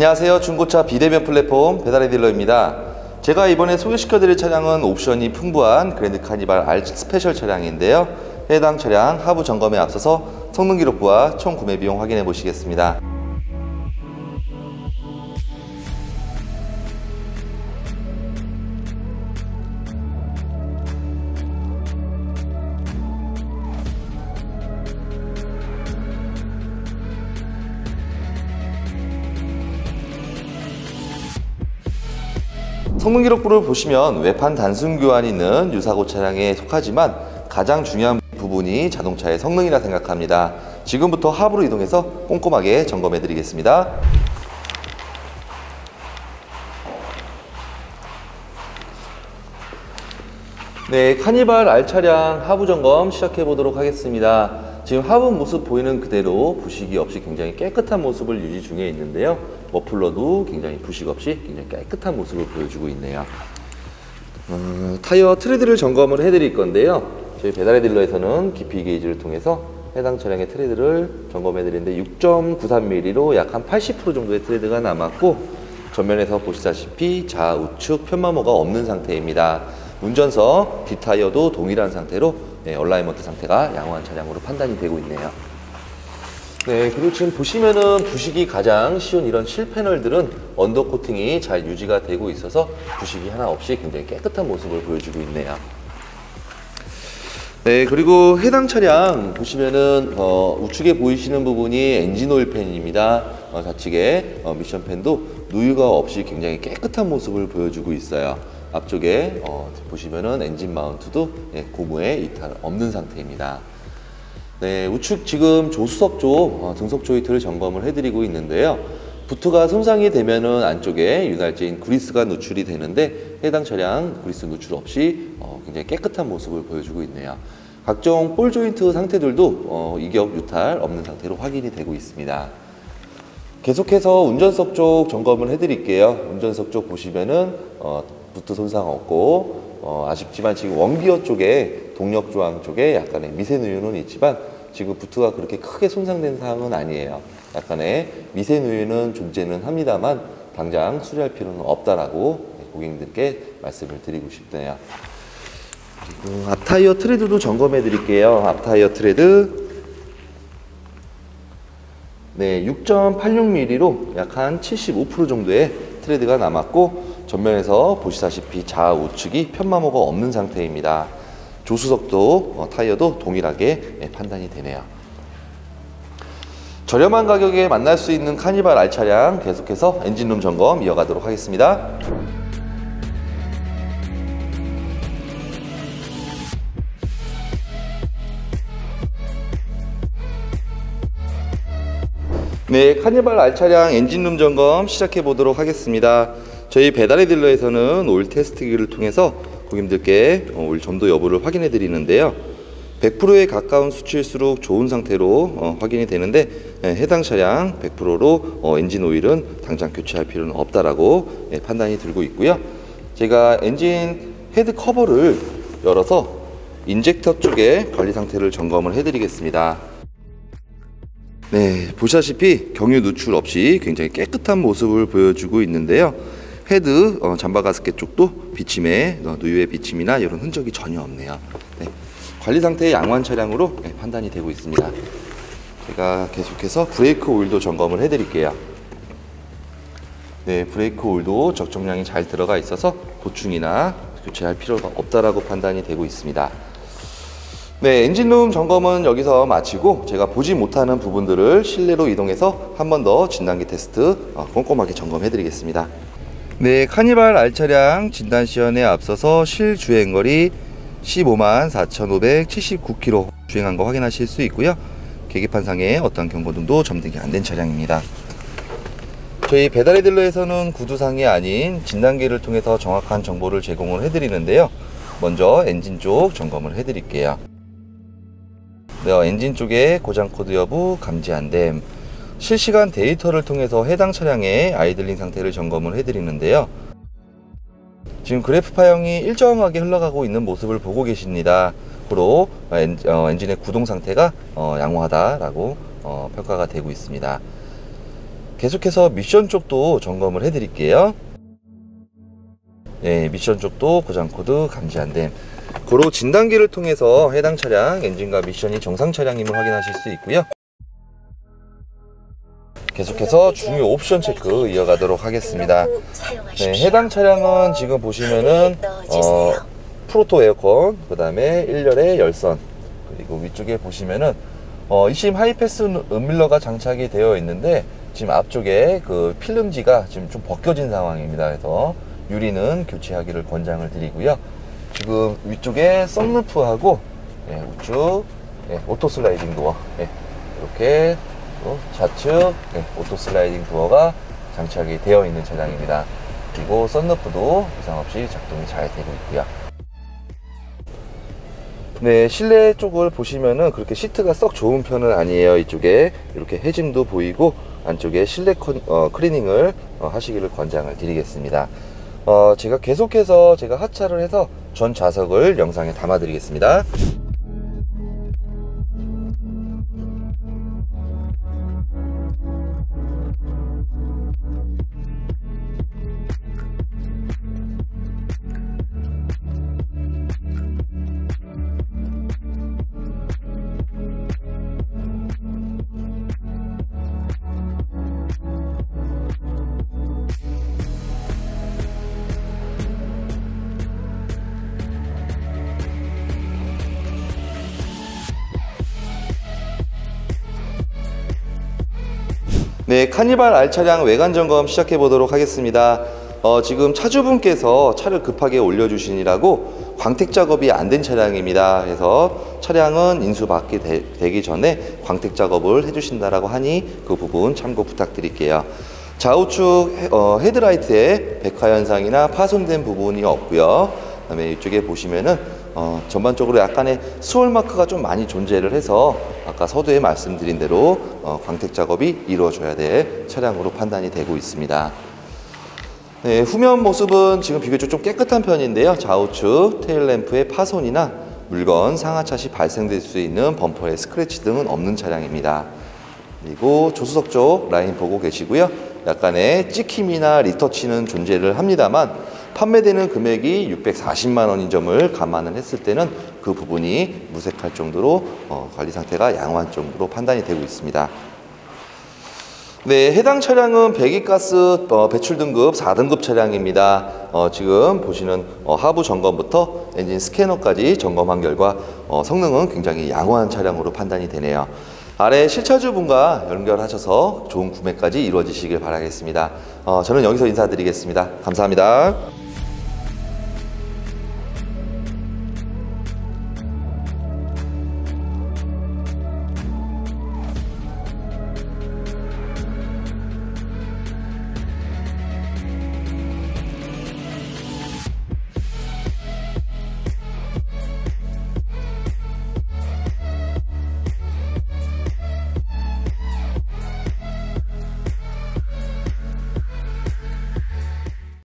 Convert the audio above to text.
안녕하세요. 중고차 비대면 플랫폼 배달의 딜러입니다. 제가 이번에 소개시켜드릴 차량은 옵션이 풍부한 그랜드 카니발 R 스페셜 차량인데요. 해당 차량 하부 점검에 앞서서 성능 기록부와 총 구매 비용 확인해 보시겠습니다. 성능기록부를 보시면 외판 단순 교환이는 유사고 차량에 속하지만 가장 중요한 부분이 자동차의 성능이라 생각합니다. 지금부터 하부로 이동해서 꼼꼼하게 점검해 드리겠습니다. 네, 카니발 R 차량 하부 점검 시작해 보도록 하겠습니다. 지금 하부 모습 보이는 그대로 부식이 없이 굉장히 깨끗한 모습을 유지 중에 있는데요. 머플러도 굉장히 부식 없이 굉장히 깨끗한 모습을 보여주고 있네요. 타이어 트레드를 점검을 해드릴 건데요. 저희 배달의 딜러에서는 깊이 게이지를 통해서 해당 차량의 트레드를 점검해드리는데 6.93mm로 약 한 80% 정도의 트레드가 남았고, 전면에서 보시다시피 좌우측 편마모가 없는 상태입니다. 운전석 뒷타이어도 동일한 상태로 얼라이먼트 상태가 양호한 차량으로 판단이 되고 있네요. 네, 그리고 지금 보시면은 부식이 가장 쉬운 이런 실패널들은 언더 코팅이 잘 유지가 되고 있어서 부식이 하나 없이 굉장히 깨끗한 모습을 보여주고 있네요. 네, 그리고 해당 차량 보시면은 우측에 보이시는 부분이 엔진 오일 팬입니다. 좌측에 미션 팬도 누유가 없이 굉장히 깨끗한 모습을 보여주고 있어요. 앞쪽에 보시면은 엔진 마운트도 고무에 이탈 없는 상태입니다. 네, 우측 지금 조수석 쪽 등속 조이트를 점검을 해드리고 있는데요. 부트가 손상이 되면은 안쪽에 윤활제인 그리스가 누출이 되는데 해당 차량 그리스 누출 없이 굉장히 깨끗한 모습을 보여주고 있네요. 각종 볼 조인트 상태들도 이격 유탈 없는 상태로 확인이 되고 있습니다. 계속해서 운전석 쪽 점검을 해드릴게요. 운전석 쪽 보시면은 부트 손상 없고 아쉽지만 지금 원기어 쪽에 동력 조항 쪽에 약간의 미세 누유는 있지만 지금 부트가 그렇게 크게 손상된 사항은 아니에요. 약간의 미세 누유는 존재는 합니다만 당장 수리할 필요는 없다라고 고객님들께 말씀을 드리고 싶네요. 그리고 앞타이어 트레드도 점검해 드릴게요. 앞타이어 트레드 네, 6.86mm로 약 한 75% 정도의 트레드가 남았고, 전면에서 보시다시피 좌우측이 편마모가 없는 상태입니다. 조수석도 타이어도 동일하게 판단이 되네요. 저렴한 가격에 만날 수 있는 카니발 R 차량, 계속해서 엔진룸 점검 이어가도록 하겠습니다. 네, 카니발 R 차량 엔진룸 점검 시작해 보도록 하겠습니다. 저희 배달의 딜러에서는 오일 테스트기를 통해서 고객님들께 오일 점도 여부를 확인해 드리는데요. 100%에 가까운 수치일수록 좋은 상태로 확인이 되는데 해당 차량 100%로 엔진 오일은 당장 교체할 필요는 없다라고 판단이 들고 있고요. 제가 엔진 헤드 커버를 열어서 인젝터 쪽에 관리 상태를 점검을 해드리겠습니다. 네, 보시다시피 경유 누출 없이 굉장히 깨끗한 모습을 보여주고 있는데요. 헤드 잠바가스켓 쪽도 비침에 누유의 비침이나 이런 흔적이 전혀 없네요. 네, 관리 상태의 양호한 차량으로 판단이 되고 있습니다. 제가 계속해서 브레이크 오일도 점검을 해드릴게요. 네, 브레이크 오일도 적정량이 잘 들어가 있어서 보충이나 교체할 필요가 없다라고 판단이 되고 있습니다. 네, 엔진룸 점검은 여기서 마치고 제가 보지 못하는 부분들을 실내로 이동해서 한 번 더 진단기 테스트 꼼꼼하게 점검해 드리겠습니다. 네, 카니발 R 차량 진단 시연에 앞서서 실주행거리 154,579km 주행한 거 확인하실 수 있고요. 계기판상에 어떤 경고등도 점등이 안 된 차량입니다. 저희 배달의 딜러에서는 구두상이 아닌 진단기를 통해서 정확한 정보를 제공을 해드리는데요. 먼저 엔진 쪽 점검을 해드릴게요. 네, 엔진 쪽에 고장 코드 여부 감지 안됨. 실시간 데이터를 통해서 해당 차량의 아이들링 상태를 점검을 해드리는데요. 지금 그래프 파형이 일정하게 흘러가고 있는 모습을 보고 계십니다. 고로 엔진의 구동 상태가 양호하다라고 평가가 되고 있습니다. 계속해서 미션 쪽도 점검을 해 드릴게요. 예, 미션 쪽도 고장코드 감지 안됨. 고로 진단기를 통해서 해당 차량 엔진과 미션이 정상 차량임을 확인하실 수 있고요. 계속해서 중요 옵션 체크 이어가도록 하겠습니다. 네, 해당 차량은 지금 보시면은 프로토 에어컨, 그 다음에 1열의 열선, 그리고 위쪽에 보시면은 지금 하이패스 은밀러가 장착이 되어 있는데 지금 앞쪽에 그 필름지가 지금 좀 벗겨진 상황입니다. 그래서 유리는 교체하기를 권장을 드리고요. 지금 위쪽에 썬루프하고 예, 우측 예, 오토 슬라이딩 도어, 예, 이렇게 좌측 예, 오토 슬라이딩 도어가 장착이 되어 있는 차량입니다. 그리고 썬루프도 이상 없이 작동이 잘 되고 있고요. 네, 실내 쪽을 보시면은 그렇게 시트가 썩 좋은 편은 아니에요. 이쪽에 이렇게 해짐도 보이고 안쪽에 실내 클리닝을 하시기를 권장을 드리겠습니다. 제가 계속해서 제가 하차를 해서 전 좌석을 영상에 담아 드리겠습니다. 네, 카니발 R 차량 외관 점검 시작해 보도록 하겠습니다. 지금 차주분께서 차를 급하게 올려주시니라고 광택 작업이 안 된 차량입니다. 그래서 차량은 인수받기 되기 전에 광택 작업을 해주신다라고 하니 그 부분 참고 부탁드릴게요. 좌우측 헤드라이트에 백화 현상이나 파손된 부분이 없고요. 그다음에 이쪽에 보시면은 전반적으로 약간의 스월마크가 좀 많이 존재를 해서 아까 서두에 말씀드린 대로 광택 작업이 이루어져야 될 차량으로 판단이 되고 있습니다. 네, 후면 모습은 지금 비교적 좀 깨끗한 편인데요. 좌우측 테일램프의 파손이나 물건, 상하차 시 발생될 수 있는 범퍼의 스크래치 등은 없는 차량입니다. 그리고 조수석 쪽 라인 보고 계시고요. 약간의 찍힘이나 리터치는 존재를 합니다만 판매되는 금액이 640만원인 점을 감안을 했을 때는 그 부분이 무색할 정도로 관리 상태가 양호한 정도로 판단이 되고 있습니다. 네, 해당 차량은 배기가스 배출 등급 4등급 차량입니다. 지금 보시는 하부 점검부터 엔진 스캐너까지 점검한 결과 성능은 굉장히 양호한 차량으로 판단이 되네요. 아래 실차주분과 연결하셔서 좋은 구매까지 이루어지시길 바라겠습니다. 저는 여기서 인사드리겠습니다. 감사합니다.